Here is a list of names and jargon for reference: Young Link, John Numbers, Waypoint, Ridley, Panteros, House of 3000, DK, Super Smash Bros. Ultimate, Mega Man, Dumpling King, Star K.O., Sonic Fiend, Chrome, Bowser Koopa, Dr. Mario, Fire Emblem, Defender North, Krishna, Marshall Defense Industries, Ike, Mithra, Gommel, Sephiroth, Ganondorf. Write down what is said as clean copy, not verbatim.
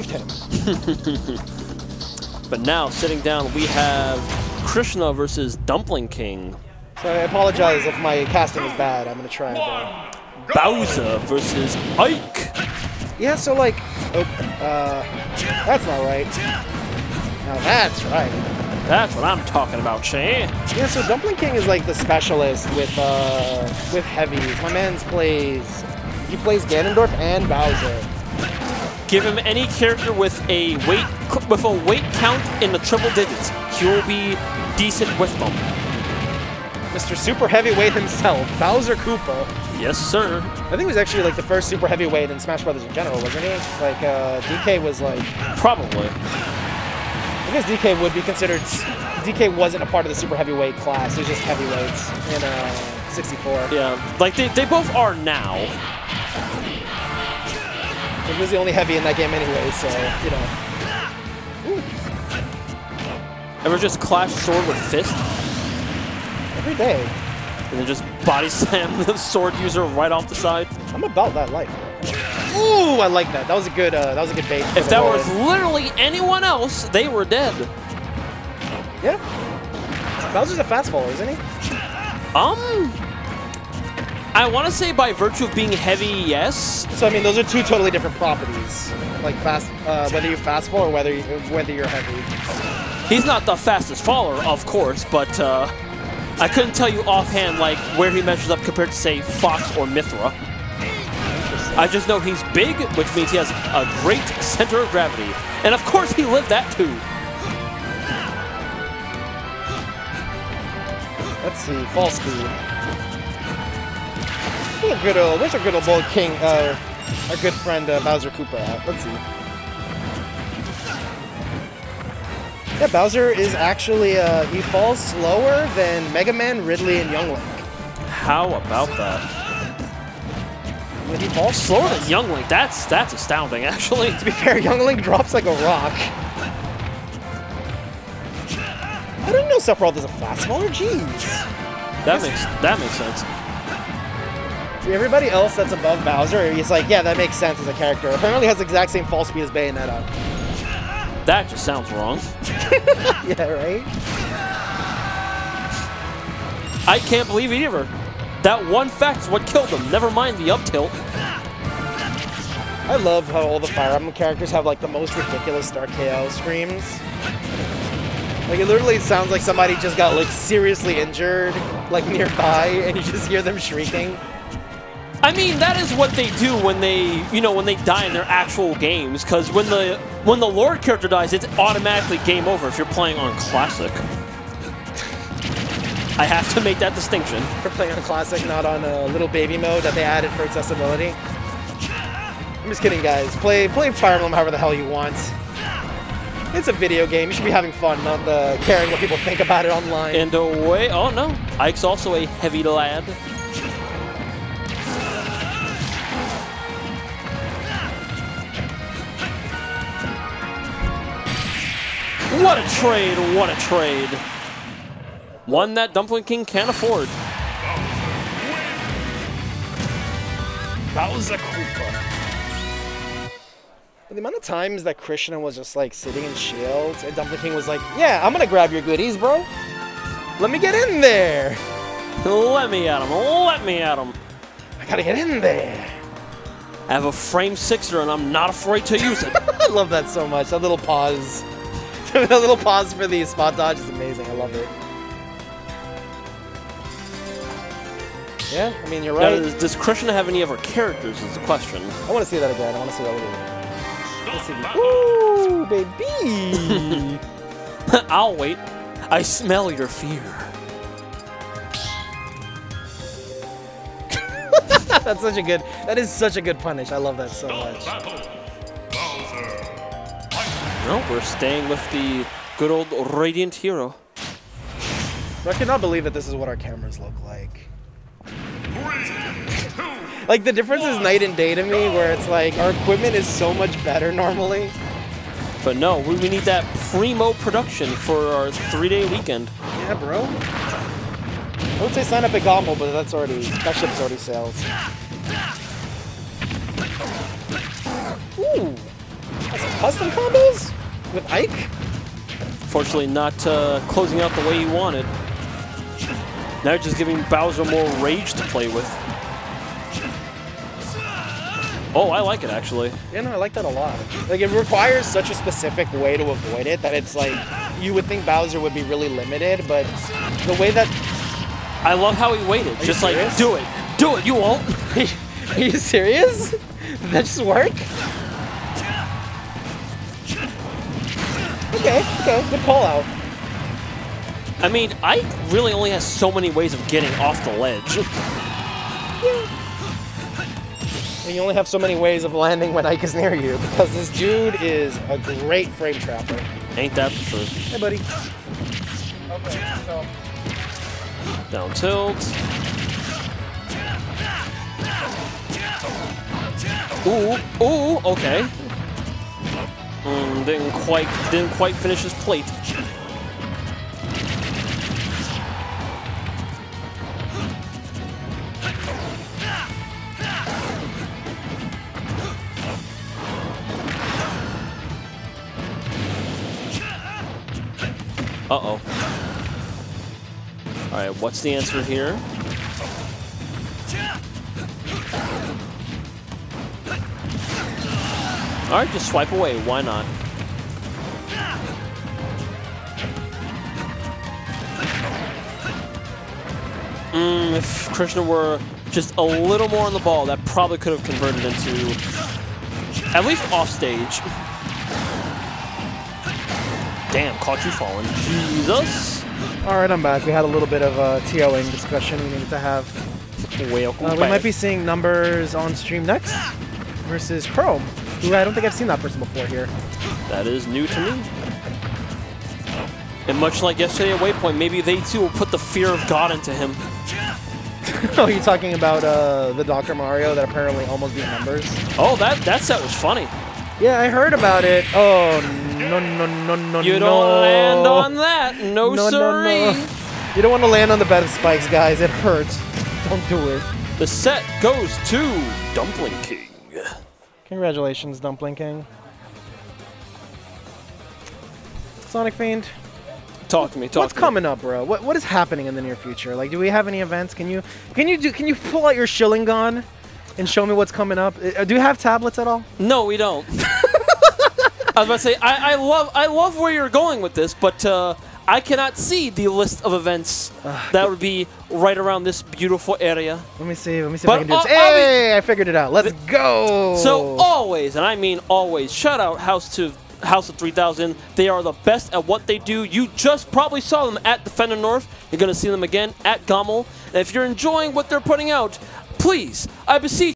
him. But now, sitting down, we have Krishna versus Dumpling King. So I apologize if my casting is bad. I'm going to try and Bowser versus Ike. Yeah, so like... Oh, that's not right. Now that's right. That's what I'm talking about, Shane. Yeah, so Dumpling King is like the specialist with heavies. My man's plays... He plays Ganondorf and Bowser. Give him any character with a weight count in the triple digits. He will be decent with them. Mr. Super Heavyweight himself, Bowser Koopa. Yes, sir. I think he was actually like the first super heavyweight in Smash Brothers in general, wasn't he? Like DK was like. Probably. I guess DK would be considered. DK wasn't a part of the super heavyweight class. He was just heavyweights in 64. Yeah, like they both are now. It was the only heavy in that game anyway, so, you know. Ooh. Ever just clash sword with fist? Every day. And then just body slam the sword user right off the side? I'm about that life. Ooh, I like that. That was a good bait. If that was literally anyone else, they were dead. Yeah. Bowser's a fast follower, isn't he? I want to say by virtue of being heavy, yes. So I mean, those are two totally different properties, like fast, whether you're fastful or whether you're heavy. He's not the fastest faller, of course, but I couldn't tell you offhand like where he measures up compared to say Fox or Mithra. I just know he's big, which means he has a great center of gravity, and of course he lived that too. Let's see, fall speed. Where's our good old bold king, our good friend Bowser Koopa at? Let's see. Yeah, Bowser is actually, he falls slower than Mega Man, Ridley, and Young Link. How about that? When he falls slower than Young Link, that's astounding, actually. To be fair, Young Link drops like a rock. I didn't know Sephiroth is a fast faller, jeez. That makes sense. Everybody else that's above Bowser, he's like, yeah, that makes sense as a character. Apparently has the exact same fall speed as Bayonetta. That just sounds wrong. Yeah, right? I can't believe it either. That one fact is what killed him, never mind the up tilt. I love how all the Fire Emblem characters have like the most ridiculous Star K.O. screams. Like, it literally sounds like somebody just got like seriously injured, like nearby, and you just hear them shrieking. I mean, that is what they do when they, you know, when they die in their actual games. Because when the Lord character dies, it's automatically game over if you're playing on Classic. I have to make that distinction. We're playing on Classic, not on a little baby mode that they added for accessibility. I'm just kidding, guys. Play Fire Emblem however the hell you want. It's a video game. You should be having fun, not caring what people think about it online. And away, oh no, Ike's also a heavy lad. What a trade, what a trade. One that Dumpling King can't afford. Bowser Koopa. The amount of times that Krishna was just like sitting in shields and Dumpling King was like, yeah, I'm gonna grab your goodies, bro. Let me get in there. Let me at him, let me at him. I gotta get in there. I have a frame sixer and I'm not afraid to use it. I love that so much, that little pause. A little pause for the spot dodge is amazing. I love it. Yeah, I mean, you're right. Now, does Krishna have any other characters is the question. I want to see that again. I want to see that again. Woo, baby! I'll wait. I smell your fear. That's such a good... That is such a good punish. I love that so much. No, we're staying with the good old Radiant Hero. I cannot believe that this is what our cameras look like. Like, the difference is night and day to me, where it's like, our equipment is so much better normally. But no, we need that primo production for our 3-day weekend. Yeah, bro. I would say sign up at Gommel, but that's already, that ship's already sailed. Ooh. That's custom combos with Ike? Fortunately, not closing out the way you wanted. Now just giving Bowser more rage to play with. Oh, I like it, actually. Yeah, no, I like that a lot. Like, it requires such a specific way to avoid it that it's like, you would think Bowser would be really limited, but the way that... I love how he waited. Are just like, serious? Do it. Do it, you won't. Are you serious? Did that just work? Okay, good call out. I mean, Ike really only has so many ways of getting off the ledge. Yeah. You only have so many ways of landing when Ike is near you, because this dude is a great frame trapper. Ain't that the truth? Hey, buddy. Okay, so. Down tilt. Ooh, okay. Didn't quite finish his plate. Uh-oh. All right, what's the answer here? All right, just swipe away. Why not? If Krishna were just a little more on the ball, that probably could have converted into at least offstage. Damn, caught you falling. Jesus. All right, I'm back. We had a little bit of a TOing discussion we needed to have. We might be seeing numbers on stream next versus Chrome, who I don't think I've seen that person before here. That is new to me. And much like yesterday at Waypoint, maybe they too will put the fear of God into him. Oh, you're talking about the Dr. Mario that apparently almost beat numbers? Oh, that set was funny. Yeah, I heard about it. Oh, no. You don't land on that. No, sorry. No. You don't want to land on the bed of spikes, guys. It hurts. Don't do it. The set goes to Dumpling King. Congratulations, Dumpling King. Sonic Fiend. Talk to me. What's coming up, bro? What is happening in the near future? Like, do we have any events? Can you pull out your Shillingon and show me what's coming up? Do you have tablets at all? No, we don't. I was about to say, I love where you're going with this, but I cannot see the list of events that would be right around this beautiful area. Let me see but if I can do this. Hey, I figured it out. Let's go! So always, and I mean always, shout out House of 3000. They are the best at what they do. You just probably saw them at Defender North. You're going to see them again at Gommel. And if you're enjoying what they're putting out, please, I beseech